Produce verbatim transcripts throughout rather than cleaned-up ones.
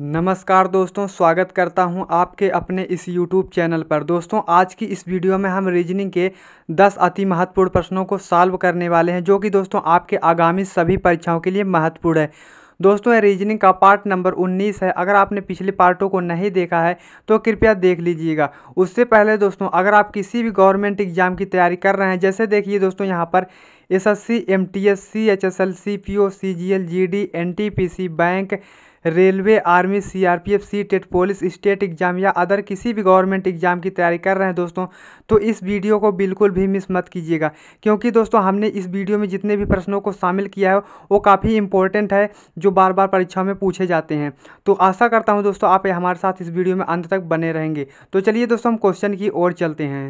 नमस्कार दोस्तों, स्वागत करता हूं आपके अपने इस यूट्यूब चैनल पर। दोस्तों आज की इस वीडियो में हम रीजनिंग के दस अति महत्वपूर्ण प्रश्नों को सॉल्व करने वाले हैं, जो कि दोस्तों आपके आगामी सभी परीक्षाओं के लिए महत्वपूर्ण है। दोस्तों रीजनिंग का पार्ट नंबर उन्नीस है। अगर आपने पिछले पार्टों को नहीं देखा है तो कृपया देख लीजिएगा। उससे पहले दोस्तों अगर आप किसी भी गवर्नमेंट एग्जाम की तैयारी कर रहे हैं, जैसे देखिए दोस्तों यहाँ पर S S C, M T S, C H S L, C P O, C G L, G D, N T P C, bank, railway, army, C R P F, C TET, police, state exam या other किसी भी government exam की तैयारी कर रहे हैं दोस्तों, तो इस वीडियो को बिल्कुल भी मिस मत कीजिएगा, क्योंकि दोस्तों हमने इस वीडियो में जितने भी प्रश्नों को शामिल किया है वो काफ़ी इंपॉर्टेंट है, जो बार बार परीक्षाओं में पूछे जाते हैं। तो आशा करता हूँ दोस्तों आप हमारे साथ इस वीडियो में अंत तक बने रहेंगे। तो चलिए दोस्तों हम क्वेश्चन की ओर चलते हैं।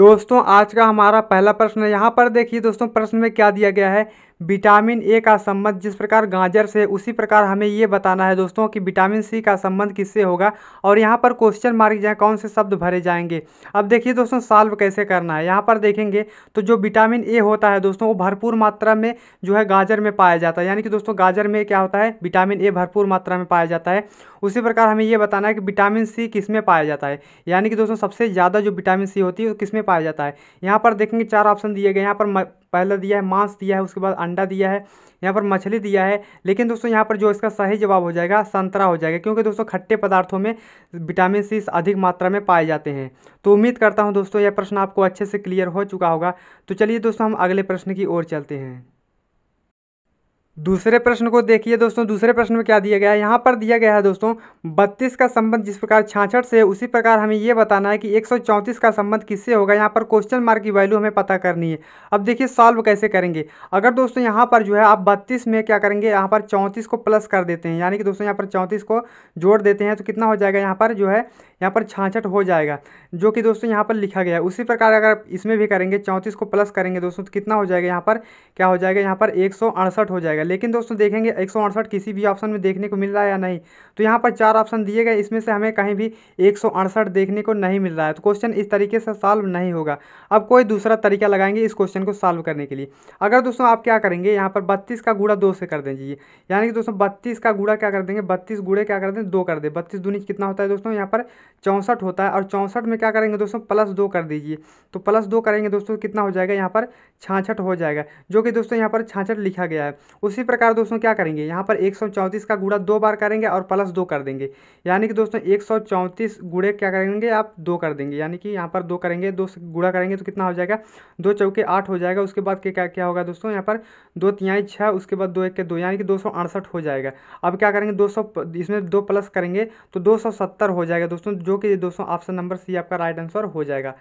दोस्तों आज का हमारा पहला प्रश्न है। यहाँ पर देखिए दोस्तों प्रश्न में क्या दिया गया है, विटामिन ए का संबंध जिस प्रकार गाजर से, उसी प्रकार हमें ये बताना है दोस्तों कि विटामिन सी का संबंध किससे होगा, और यहाँ पर क्वेश्चन मार्क जहाँ कौन से शब्द भरे जाएंगे। अब देखिए दोस्तों सॉल्व कैसे करना है। यहाँ पर देखेंगे तो जो विटामिन ए होता है दोस्तों वो भरपूर मात्रा में जो है गाजर में पाया जाता है, यानी कि दोस्तों गाजर में क्या होता है, विटामिन ए भरपूर मात्रा में पाया जाता है। उसी प्रकार हमें ये बताना है कि विटामिन सी किस में पाया जाता है, यानी कि दोस्तों सबसे ज़्यादा जो विटामिन सी होती है वो किस में पाया जाता है। यहाँ पर देखेंगे चार ऑप्शन दिए गए। यहाँ पर पहला दिया है मांस दिया है, उसके बाद अंडा दिया है, यहाँ पर मछली दिया है। लेकिन दोस्तों यहाँ पर जो इसका सही जवाब हो जाएगा संतरा हो जाएगा, क्योंकि दोस्तों खट्टे पदार्थों में विटामिन सी अधिक मात्रा में पाए जाते हैं। तो उम्मीद करता हूँ दोस्तों यह प्रश्न आपको अच्छे से क्लियर हो चुका होगा। तो चलिए दोस्तों हम अगले प्रश्न की ओर चलते हैं। दूसरे प्रश्न को देखिए दोस्तों। दूसरे प्रश्न में क्या दिया गया है, यहाँ पर दिया गया है दोस्तों बत्तीस का संबंध जिस प्रकार छियासठ से, उसी प्रकार हमें ये बताना है कि एक सौ चौंतीस का संबंध किससे होगा। यहाँ पर क्वेश्चन मार्क की वैल्यू हमें पता करनी है। अब देखिए सॉल्व कैसे करेंगे। अगर दोस्तों यहाँ पर जो है आप बत्तीस में क्या करेंगे, यहाँ पर चौंतीस को प्लस कर देते हैं, यानी कि दोस्तों यहाँ पर चौंतीस को जोड़ देते हैं तो कितना हो जाएगा, यहाँ पर जो है यहाँ पर छियासठ हो जाएगा, जो कि दोस्तों यहाँ पर लिखा गया है। उसी प्रकार अगर इसमें भी करेंगे चौंतीस को प्लस करेंगे दोस्तों तो कितना हो जाएगा, यहाँ पर क्या हो जाएगा, यहाँ पर एक सौ अड़सठ हो जाएगा। लेकिन दोस्तों देखेंगे एक सौ अड़सठ किसी भी ऑप्शन में देखने को मिल रहा है या नहीं। तो यहाँ पर चार ऑप्शन दिए गए, इसमें से हमें कहीं भी एक सौ अड़सठ देखने को नहीं मिल रहा है, तो क्वेश्चन इस तरीके से सॉल्व नहीं होगा। अब कोई दूसरा तरीका लगाएंगे इस क्वेश्चन को सॉल्व करने के लिए। अगर दोस्तों आप क्या करेंगे, यहाँ पर बत्तीस का गुणा दो से कर दीजिए, यानी कि दोस्तों बत्तीस का गुणा क्या कर देंगे, बत्तीस गुणे क्या कर दें दो कर दें। बत्तीस दूनी कितना होता है दोस्तों, यहाँ पर चौंसठ होता है, और चौंसठ में क्या करेंगे दोस्तों प्लस दो कर दीजिए। तो प्लस दो करेंगे दोस्तों कितना हो जाएगा, यहाँ पर छियासठ हो जाएगा, जो कि दोस्तों यहाँ पर छियासठ लिखा गया है। उसी प्रकार दोस्तों क्या करेंगे, यहाँ पर एक सौ चौंतीस का गुणा दो बार करेंगे और प्लस दो कर देंगे, यानी कि दोस्तों एक सौ चौंतीस गुणे क्या करेंगे आप दो कर देंगे, यानी कि यहाँ पर दो करेंगे, दो से गुणा करेंगे तो कितना हो जाएगा, दो चौके आठ हो जाएगा। उसके बाद क्या क्या होगा दोस्तों, यहाँ पर दो तिहाई छः, उसके बाद दो एक के दो, यानी कि दो सौ अड़सठ हो जाएगा। अब क्या करेंगे दो सौ, इसमें दो प्लस करेंगे तो दो सौ सत्तर हो जाएगा दोस्तों, जो कि दोस्तों ऑप्शन नंबर सी आपका राइट आंसर हो जाएगा।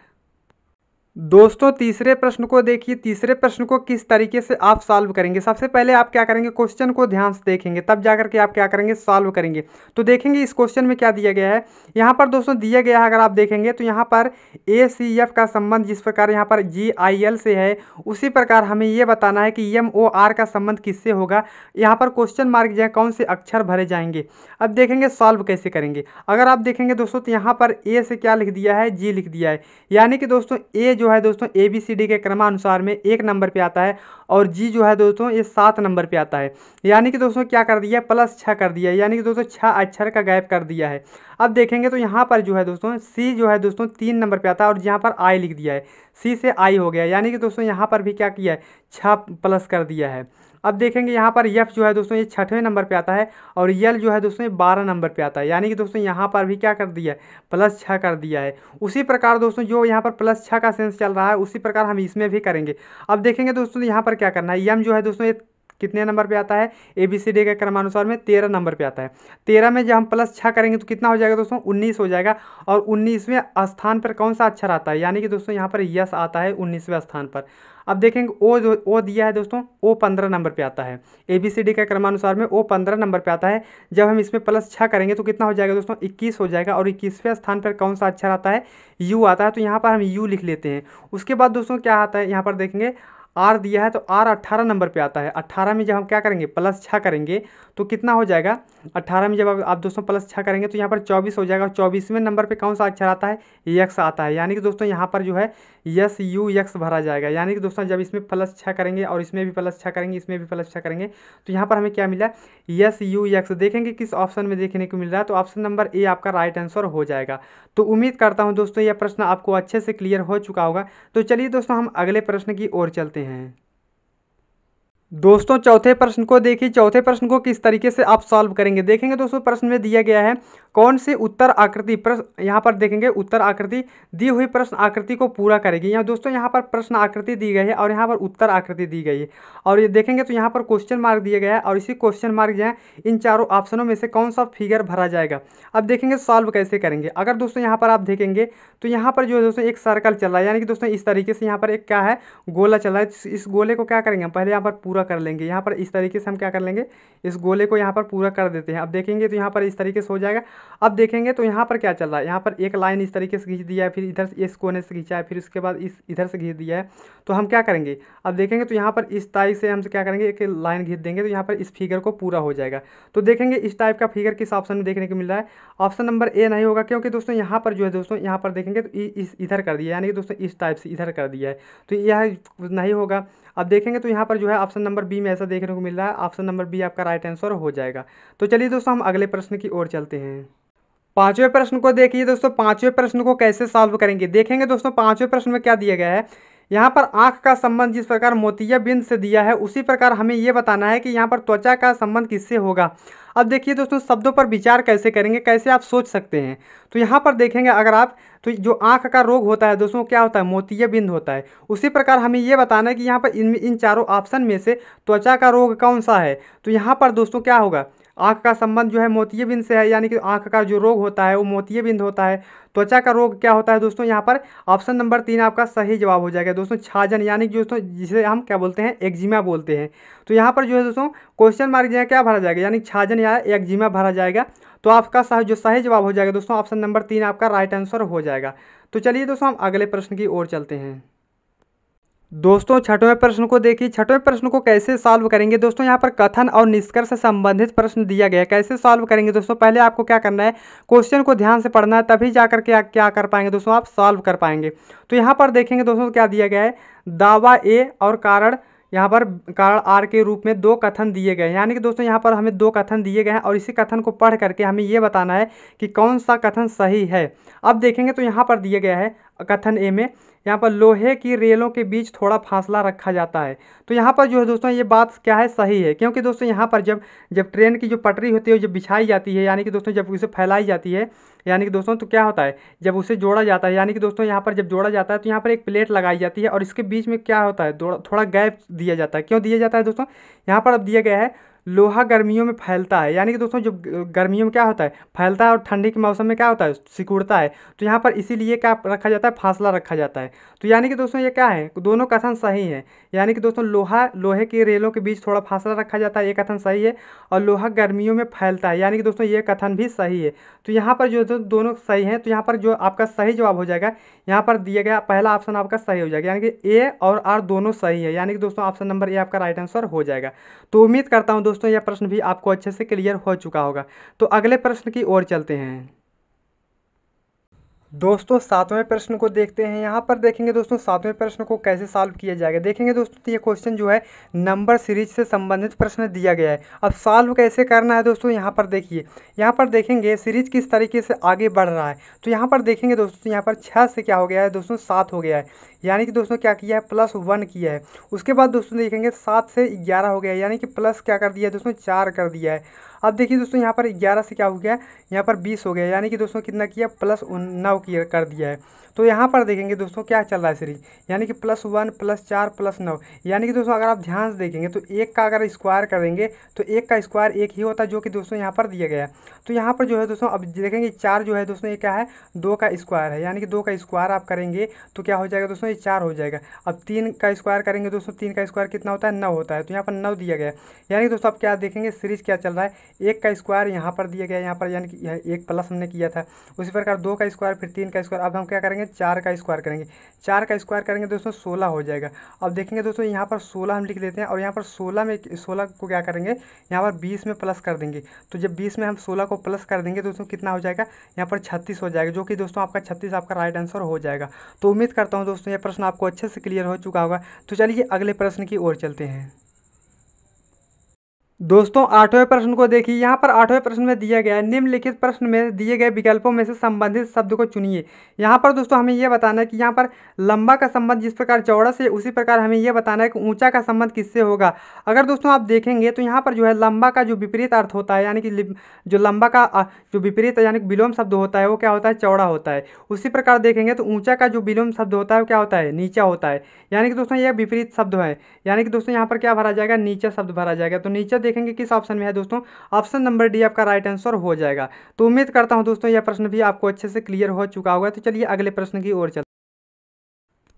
दोस्तों तीसरे प्रश्न को देखिए। तीसरे प्रश्न को किस तरीके से आप सॉल्व करेंगे। सबसे पहले आप क्या करेंगे, क्वेश्चन को ध्यान से देखेंगे, तब जाकर के आप क्या करेंगे सॉल्व करेंगे। तो देखेंगे इस क्वेश्चन में क्या दिया गया है। यहाँ पर दोस्तों दिया गया है, अगर आप देखेंगे तो यहाँ पर ए सी एफ का संबंध जिस प्रकार यहाँ पर जी आई एल से है, उसी प्रकार हमें ये बताना है कि एम ओ आर का संबंध किससे होगा। यहाँ पर क्वेश्चन मार्क जो है कौन से अक्षर भरे जाएंगे। अब देखेंगे सॉल्व कैसे करेंगे। अगर आप देखेंगे दोस्तों तो यहाँ पर ए से क्या लिख दिया है, जी लिख दिया है, यानी कि दोस्तों ए जो है दोस्तों ए बी सी डी के क्रमानुसार में एक नंबर पे आता है, और जी जो है दोस्तों ये सात नंबर पे आता है, यानी कि दोस्तों क्या कर दिया है प्लस छः कर दिया है, यानी कि दोस्तों छः अक्षर का गैप कर दिया है। अब देखेंगे तो यहाँ पर जो है दोस्तों सी जो है दोस्तों तीन नंबर पे आता है, और यहाँ पर आई लिख दिया है, सी से आई हो गया, यानी कि दोस्तों यहाँ पर भी क्या किया है छः प्लस कर दिया है। अब देखेंगे यहाँ पर एफ जो है दोस्तों ये छठवें नंबर पे आता है, और एल जो है दोस्तों ये बारह नंबर पे आता है, यानी कि दोस्तों यहाँ पर भी क्या कर दिया है प्लस छः कर दिया है। उसी प्रकार दोस्तों जो यहाँ पर प्लस छः का सेंस चल रहा है उसी प्रकार हम इसमें भी करेंगे। अब देखेंगे दोस्तों यहाँ पर क्या करना है, एम जो है दोस्तों ये कितने नंबर पे आता है, ए बी सी डी के क्रमानुसार में तेरह नंबर पे आता है, तेरह में जब हम प्लस छः करेंगे तो कितना हो जाएगा दोस्तों उन्नीस हो जाएगा, और उन्नीसवें स्थान पर कौन सा अक्षर आता है, यानी कि दोस्तों यहाँ पर यस आता है उन्नीसवें स्थान पर। अब देखेंगे ओ जो ओ दिया है दोस्तों ओ पंद्रह नंबर पे आता है, ए बी सी डी के क्रमानुसार में ओ पंद्रह नंबर पे आता है, जब हम इसमें प्लस छः करेंगे तो कितना हो जाएगा दोस्तों इक्कीस हो जाएगा, और इक्कीसवें स्थान पर कौन सा अक्षर आता है यू आता है, तो यहाँ पर हम यू लिख लेते हैं। उसके बाद दोस्तों क्या आता है, यहाँ पर देखेंगे आर दिया है, तो आर अट्ठारह नंबर पे आता है, अट्ठारह में जब हम क्या करेंगे प्लस छः करेंगे तो कितना हो जाएगा, अट्ठारह में जब आप दोस्तों प्लस छः करेंगे तो यहाँ पर चौबीस हो जाएगा, और चौबीसवें नंबर पे कौन सा अक्षर आता है यक्स आता है, यानी कि दोस्तों यहाँ पर जो है यस यू एक्स भरा जाएगा। यानी कि दोस्तों जब इसमें प्लस छः करेंगे और इसमें भी प्लस छः करेंगे, इसमें भी प्लस छः करेंगे, तो यहाँ पर हमें क्या मिला यस यू एक्स। देखेंगे किस ऑप्शन में देखने को मिल रहा है, तो ऑप्शन नंबर ए आपका राइट आंसर हो जाएगा। तो उम्मीद करता हूँ दोस्तों यह प्रश्न आपको अच्छे से क्लियर हो चुका होगा। तो चलिए दोस्तों हम अगले प्रश्न की ओर चलते हैं। दोस्तों चौथे प्रश्न को देखिए, चौथे प्रश्न को किस तरीके से आप सॉल्व करेंगे देखेंगे। दोस्तों प्रश्न में दिया गया है कौन सी उत्तर आकृति, प्रश्न यहाँ पर देखेंगे उत्तर आकृति दी हुई प्रश्न आकृति को पूरा करेगी। यहाँ दोस्तों यहाँ पर प्रश्न आकृति दी गई है और यहाँ पर उत्तर आकृति दी गई है, और ये देखेंगे तो यहाँ पर क्वेश्चन मार्क दिया गया है और इसी क्वेश्चन मार्क जो है इन चारों ऑप्शनों में से कौन सा फिगर भरा जाएगा। अब देखेंगे सॉल्व कैसे करेंगे। अगर दोस्तों यहाँ पर आप देखेंगे तो यहाँ पर जो है दोस्तों एक सर्कल चल रहा है, यानी कि दोस्तों इस तरीके से यहाँ पर एक क्या है गोला चल रहा है। इस गोले को क्या करेंगे, पहले यहाँ पर पूरा कर लेंगे। यहाँ पर इस तरीके से हम क्या कर लेंगे, इस गोले को यहाँ पर पूरा कर देते हैं। अब देखेंगे तो यहाँ पर इस तरीके से हो जाएगा। अब देखेंगे तो यहाँ पर क्या चल रहा है, यहाँ पर एक लाइन इस तरीके से खींच दिया है, फिर इधर से इस कोने से खींचा है, फिर उसके बाद इस इधर से खींच दिया है। तो हम क्या करेंगे, अब देखेंगे तो यहाँ पर इस टाइप से हम क्या करेंगे एक लाइन खींच देंगे, तो यहाँ पर इस फिगर को पूरा हो जाएगा। तो देखेंगे इस टाइप का फिगर किस ऑप्शन में देखने को मिल रहा है, ऑप्शन नंबर ए नहीं होगा, क्योंकि दोस्तों यहाँ पर जो है दोस्तों यहाँ पर देखेंगे तो इस इधर कर दिया, यानी कि दोस्तों इस टाइप से इधर कर दिया है, तो यह नहीं होगा। अब देखेंगे तो यहाँ पर जो है ऑप्शन नंबर बी में ऐसा देखने को मिल रहा है, ऑप्शन नंबर बी आपका राइट आंसर हो जाएगा। तो चलिए दोस्तों हम अगले प्रश्न की ओर चलते हैं। पांचवें प्रश्न को देखिए दोस्तों, पांचवें प्रश्न को कैसे सॉल्व करेंगे देखेंगे। दोस्तों पांचवें प्रश्न में क्या दिया गया है, यहाँ पर आँख का संबंध जिस प्रकार मोतियाबिंद से दिया है उसी प्रकार हमें ये बताना है कि यहाँ पर त्वचा का संबंध किससे होगा। अब देखिए दोस्तों शब्दों पर विचार कैसे करेंगे, कैसे आप सोच सकते हैं। तो यहाँ पर देखेंगे अगर आप, तो जो आँख का रोग होता है दोस्तों क्या होता है, मोतियाबिंद होता है। उसी प्रकार हमें ये बताना है कि यहाँ पर इन इन चारों ऑप्शन में से त्वचा का रोग कौन सा है। तो यहाँ पर दोस्तों क्या होगा, आँख का संबंध जो है मोतियाबिंद से है, यानी कि आँख का जो रोग होता है वो मोतियाबिंद होता है। त्वचा का रोग क्या होता है दोस्तों, यहाँ पर ऑप्शन नंबर तीन आपका सही जवाब हो जाएगा दोस्तों, छाजन, यानी कि दोस्तों जिसे हम क्या बोलते हैं एक्जिमा बोलते हैं। तो यहाँ पर जो है दोस्तों क्वेश्चन मार्क जो है क्या भरा जाएगा, यानी छाजन या एक्जिमा भरा जाएगा। तो आपका सही जो सही जवाब हो जाएगा दोस्तों ऑप्शन नंबर तीन आपका राइट आंसर हो जाएगा। तो चलिए दोस्तों हम अगले प्रश्न की ओर चलते हैं। दोस्तों छठवें प्रश्न को देखिए, छठवें प्रश्न को कैसे सॉल्व करेंगे। दोस्तों यहाँ पर कथन और निष्कर्ष से संबंधित प्रश्न दिया गया है, कैसे सॉल्व करेंगे। दोस्तों पहले आपको क्या करना है, क्वेश्चन को ध्यान से पढ़ना है, तभी जाकर के क्या कर पाएंगे दोस्तों आप सॉल्व कर पाएंगे। तो यहाँ पर देखेंगे दोस्तों क्या दिया गया है, दावा ए और कारण यहाँ पर कारण आर के रूप में दो कथन दिए गए हैं, यानी कि दोस्तों यहाँ पर हमें दो कथन दिए गए हैं और इसी कथन को पढ़ करके हमें ये बताना है कि कौन सा कथन सही है। अब देखेंगे तो यहाँ पर दिया गया है कथन ए में, यहाँ पर लोहे की रेलों के बीच थोड़ा फासला रखा जाता है। तो यहाँ पर जो है दोस्तों ये बात क्या है सही है, क्योंकि दोस्तों यहाँ पर जब जब ट्रेन की जो पटरी होती है जब बिछाई जाती है, यानी कि दोस्तों जब उसे फैलाई जाती है, यानी कि दोस्तों तो क्या होता है जब उसे जोड़ा जाता है, यानी कि दोस्तों यहाँ पर जब जोड़ा जाता है तो यहाँ पर एक प्लेट लगाई जाती है और इसके बीच में क्या होता है थोड़ा गैप दिया जाता है। क्यों दिया जाता है दोस्तों, यहाँ पर अब दिया गया है लोहा गर्मियों में फैलता है, यानी कि दोस्तों जब गर्मियों में क्या होता है फैलता है और ठंडी के मौसम में क्या होता है सिकुड़ता है, तो यहाँ पर इसीलिए क्या रखा जाता है फासला रखा जाता है। तो यानी कि दोस्तों ये क्या है, दोनों कथन सही है, यानी कि दोस्तों लोहा लोहे की रेलों के बीच थोड़ा फासला रखा जाता है ये कथन सही है, और लोहा गर्मियों में फैलता है यानी कि दोस्तों ये कथन भी सही है। तो यहाँ पर जो दोनों सही है, तो यहाँ पर जो आपका सही जवाब हो जाएगा, यहाँ पर दिया गया पहला ऑप्शन आपका सही हो जाएगा, यानी कि ए और आर दोनों सही है, यानी कि दोस्तों ऑप्शन नंबर ए आपका राइट आंसर हो जाएगा। तो उम्मीद करता हूँ दोस्तों यह प्रश्न भी आपको अच्छे से क्लियर हो चुका होगा। तो अगले प्रश्न की ओर चलते हैं। दोस्तों सातवें प्रश्न को देखते हैं। यहाँ पर देखेंगे दोस्तों सातवें प्रश्न को कैसे सॉल्व किया जाएगा। देखेंगे दोस्तों ये क्वेश्चन जो है नंबर सीरीज से संबंधित प्रश्न दिया गया है। अब सॉल्व कैसे करना है दोस्तों, यहाँ पर देखिए, यहाँ पर देखेंगे सीरीज किस तरीके से आगे बढ़ रहा है। तो यहाँ पर देखेंगे दोस्तों यहाँ पर छः से क्या हो गया है दोस्तों सात हो गया है, यानी कि दोस्तों क्या किया है प्लस वन किया है। उसके बाद दोस्तों देखेंगे सात से ग्यारह हो गया है, यानी कि प्लस क्या कर दिया है दोस्तों चार कर दिया है। अब देखिए दोस्तों यहाँ पर ग्यारह से क्या हो गया है यहाँ पर बीस हो गया, यानी कि दोस्तों कितना किया प्लस नौ किया कर दिया है। तो यहाँ पर देखेंगे दोस्तों क्या चल रहा है सीरीज, यानी कि प्लस वन प्लस चार प्लस नौ, यानी कि दोस्तों अगर आप ध्यान से देखेंगे तो एक का अगर स्क्वायर करेंगे तो एक का स्क्वायर एक ही होता है, जो कि दोस्तों यहाँ पर दिया गया है। तो यहाँ पर जो है दोस्तों अब देखेंगे चार जो है दोस्तों ये क्या है दो का स्क्वायर है, यानी कि दो का स्क्वायर आप करेंगे तो क्या हो जाएगा दोस्तों ये चार हो जाएगा। अब तीन का स्क्वायर करेंगे दोस्तों, तीन का स्क्वायर कितना होता है नौ होता है, तो यहाँ पर नौ दिया गया है। यानी कि दोस्तों आप क्या देखेंगे सीरीज क्या चल रहा है, एक का स्क्वायर यहाँ पर दिया गया यहाँ पर, यानी कि एक प्लस हमने किया था, उसी प्रकार दो का स्क्वायर फिर तीन का स्क्वायर, अब हम क्या करेंगे चार का स्क्वायर करेंगे, चार का स्क्वायर करेंगे दोस्तों सोलह हो जाएगा। अब देखेंगे दोस्तों यहाँ पर सोलह हम लिख लेते हैं और यहाँ पर सोलह में सोलह को क्या करेंगे यहाँ पर बीस में प्लस कर देंगे। तो जब बीस में हम सोलह को प्लस कर देंगे दोस्तों कितना हो जाएगा यहाँ पर छत्तीस हो जाएगा, जो कि दोस्तों आपका छत्तीस आपका राइट आंसर हो जाएगा। तो उम्मीद करता हूँ दोस्तों प्रश्न आपको अच्छे से क्लियर हो चुका होगा। तो चलिए अगले प्रश्न की ओर चलते हैं। दोस्तों आठवें प्रश्न को देखिए। यहाँ पर आठवें प्रश्न में दिया गया है, निम्नलिखित प्रश्न में दिए गए विकल्पों में से संबंधित शब्द को चुनिए। यहाँ पर दोस्तों हमें यह बताना है कि यहाँ पर लंबा का संबंध जिस प्रकार चौड़ा से, उसी प्रकार हमें यह बताना है कि ऊंचा का संबंध किससे होगा। अगर दोस्तों आप देखेंगे तो यहाँ पर जो है लंबा का जो विपरीत अर्थ होता है, यानी कि जो लंबा का जो विपरीत यानी विलोम शब्द होता है वो क्या होता है, चौड़ा होता है। उसी प्रकार देखेंगे तो ऊँचा का जो विलोम शब्द होता है वो क्या होता है, नीचा होता है। यानी कि दोस्तों यह विपरीत शब्द है, यानी कि दोस्तों यहाँ पर क्या भरा जाएगा, नीचा शब्द भरा जाएगा। तो नीचा देखेंगे किस ऑप्शन में है दोस्तों, ऑप्शन नंबर डी आपका राइट आंसर हो जाएगा। तो उम्मीद करता हूं दोस्तों यह प्रश्न भी आपको अच्छे से क्लियर हो चुका होगा। तो चलिए अगले प्रश्न की ओर चलते हैं।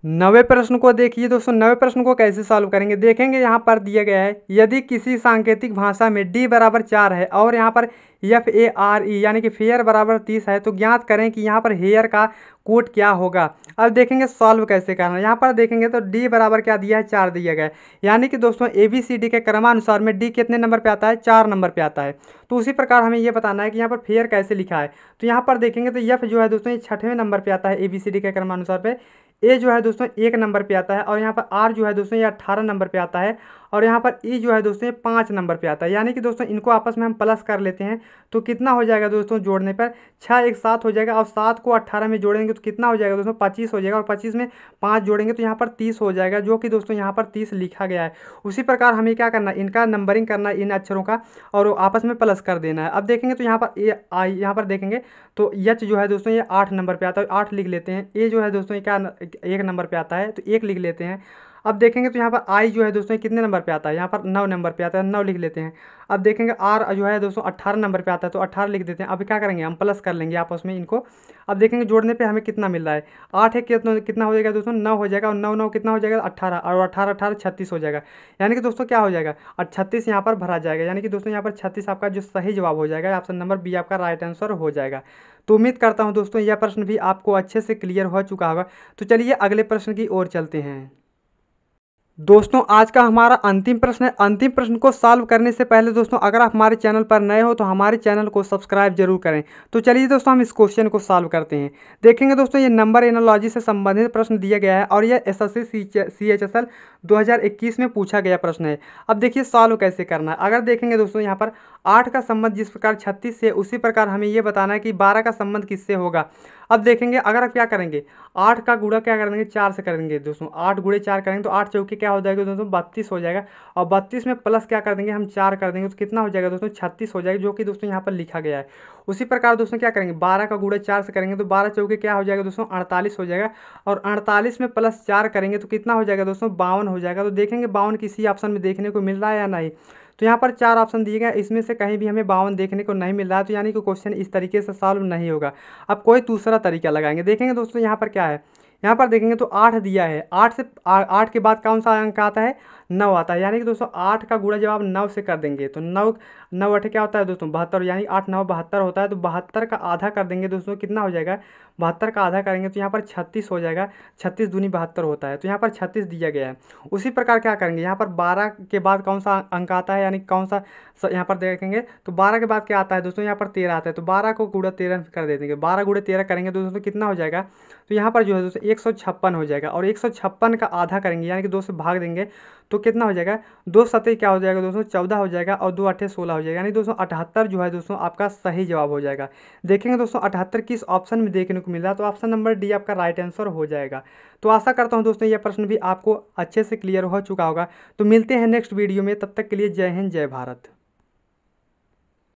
नवे प्रश्न को देखिए दोस्तों। नवे प्रश्न को कैसे सॉल्व करेंगे देखेंगे। यहाँ पर दिया गया है, यदि किसी सांकेतिक भाषा में डी बराबर चार है और यहाँ पर एफ ए आर ई यानी कि फेयर बराबर तीस है, तो ज्ञात करें कि यहाँ पर हेयर का कोट क्या होगा। अब देखेंगे सॉल्व कैसे करना। यहाँ पर देखेंगे तो डी बराबर क्या दिया है, चार दिया गया है। यानी कि दोस्तों ए बी सी डी के क्रमानुसार में डी कितने नंबर पे आता है, चार नंबर पे आता है। तो उसी प्रकार हमें ये बताना है कि यहाँ पर फेयर कैसे लिखा है। तो यहाँ पर देखेंगे तो एफ जो है दोस्तों ये छठवें नंबर पर आता है ए बी सी डी के क्रमानुसार पे। ए जो है दोस्तों एक नंबर पे आता है और यहाँ पर आर जो है दोस्तों ये अट्ठारह नंबर पे आता है और यहाँ पर ई जो है दोस्तों ये पाँच नंबर पे आता है। यानी कि दोस्तों इनको आपस में हम प्लस कर लेते हैं तो कितना हो जाएगा दोस्तों, जोड़ने पर छः एक सात हो जाएगा और सात को अट्ठारह में जोड़ेंगे तो कितना हो जाएगा दोस्तों, पच्चीस हो जाएगा और पच्चीस में पाँच जोड़ेंगे तो यहाँ पर तीस हो जाएगा, जो कि दोस्तों यहाँ पर तीस लिखा गया है। उसी प्रकार हमें क्या करना, इनका नंबरिंग करना इन अक्षरों का और आपस में प्लस कर देना है। अब देखेंगे तो यहाँ पर ए आई यहाँ पर देखेंगे तो एच जो है दोस्तों ये आठ नंबर पर आता है, आठ लिख लेते हैं। ए जो है दोस्तों ये क्या एक नंबर पर आता है तो एक लिख लेते हैं। अब देखेंगे तो यहाँ पर आई जो है दोस्तों कितने नंबर पे आता है, यहाँ पर नौ नंबर पे आता है, नौ लिख लेते हैं। अब देखेंगे आर जो है दोस्तों अट्ठारह नंबर पे आता है तो अट्ठारह लिख देते हैं। अब क्या करेंगे, हम प्लस कर लेंगे आपस में इनको। अब देखेंगे जोड़ने पे हमें कितना मिल रहा है, आठ एक कितना हो जाएगा दोस्तों, नौ हो जाएगा और नौ नौ कितना हो जाएगा, अट्ठारह और अट्ठारह अट्ठारह छत्तीस हो जाएगा। यानी कि दोस्तों क्या हो जाएगा, छत्तीस यहाँ पर भरा जाएगा। यानी कि दोस्तों यहाँ पर छत्तीस आपका जो सही जवाब हो जाएगा, ऑप्शन नंबर बी आपका राइट आंसर हो जाएगा। तो उम्मीद करता हूँ दोस्तों यह प्रश्न भी आपको अच्छे से क्लियर हो चुका होगा। तो चलिए अगले प्रश्न की ओर चलते हैं। दोस्तों आज का हमारा अंतिम प्रश्न है। अंतिम प्रश्न को सॉल्व करने से पहले दोस्तों अगर आप हमारे चैनल पर नए हो तो हमारे चैनल को सब्सक्राइब जरूर करें। तो चलिए दोस्तों हम इस क्वेश्चन को सॉल्व करते हैं। देखेंगे दोस्तों ये नंबर एनालॉजी से संबंधित प्रश्न दिया गया है और यह एसएससी सीएचएसएल दो हज़ार इक्कीस में पूछा गया प्रश्न है। अब देखिए सॉल्व कैसे करना है। अगर देखेंगे दोस्तों यहाँ पर आठ का संबंध जिस प्रकार छत्तीस से, उसी प्रकार हमें ये बताना है कि बारह का संबंध किससे होगा। अब देखेंगे अगर आप क्या करेंगे, आठ का गुणा क्या करेंगे, चार से करेंगे दोस्तों। आठ गुणे चार करेंगे तो आठ चौके क्या हो जाएगा दोस्तों, बत्तीस हो जाएगा और बत्तीस में प्लस क्या कर देंगे, हम चार कर देंगे तो कितना हो जाएगा दोस्तों, छत्तीस हो जाएगा, जो कि दोस्तों यहाँ पर लिखा गया है। उसी प्रकार दोस्तों क्या करेंगे, बारह का गुणा चार से करेंगे तो बारह चौके क्या हो जाएगा दोस्तों, अड़तालीस हो जाएगा और अड़तालीस में प्लस चार करेंगे तो कितना हो जाएगा दोस्तों, बावन हो जाएगा। तो देखेंगे बावन किसी ऑप्शन में देखने को मिल रहा है या नहीं। तो यहाँ पर चार ऑप्शन दिए गए, इसमें से कहीं भी हमें बावन देखने को नहीं मिल रहा है, तो यानी कि क्वेश्चन इस तरीके से सॉल्व नहीं होगा। अब कोई दूसरा तरीका लगाएंगे। देखेंगे दोस्तों यहाँ पर क्या है, यहाँ पर देखेंगे तो आठ दिया है, आठ से आठ के बाद कौन सा अंक आता है, नौ आता है। यानी कि दोस्तों आठ का गुणा जवाब नौ से कर देंगे तो नौ नौ अठे क्या होता है दोस्तों, बहत्तर। यानी आठ नौ बहत्तर होता है तो बहत्तर का आधा कर देंगे दोस्तों, कितना हो जाएगा, बहत्तर का आधा करेंगे तो यहाँ पर छत्तीस हो जाएगा। छत्तीस दूनी बहत्तर होता है तो यहाँ पर छत्तीस दिया गया है। उसी प्रकार क्या करेंगे, यहाँ पर बारह के बाद कौन सा अंक आता है, यानी कौन सा, यहाँ पर देखेंगे तो बारह के बाद क्या आता है दोस्तों, यहाँ पर तेरह आता है तो बारह को गुणा तेरह कर देंगे। बारह गुणा तेरह करेंगे दोस्तों कितना हो जाएगा, तो यहाँ पर जो है दोस्तों एक सौ छप्पन हो जाएगा और एक सौ छप्पन का आधा करेंगे, यानी कि दो से भाग देंगे तो कितना हो जाएगा, दो सतह क्या हो जाएगा दोस्तों, चौदह हो जाएगा और दो अट्ठे सोलह हो जाएगा। यानी दोस्तों अठहत्तर जो है दोस्तों आपका सही जवाब हो जाएगा। देखेंगे दोस्तों अठहत्तर किस ऑप्शन में देखने को मिला, तो ऑप्शन नंबर डी आपका राइट आंसर हो जाएगा। तो आशा करता हूं दोस्तों यह प्रश्न भी आपको अच्छे से क्लियर हो चुका होगा। तो मिलते हैं नेक्स्ट वीडियो में, तब तक के लिए जय हिंद जय भारत।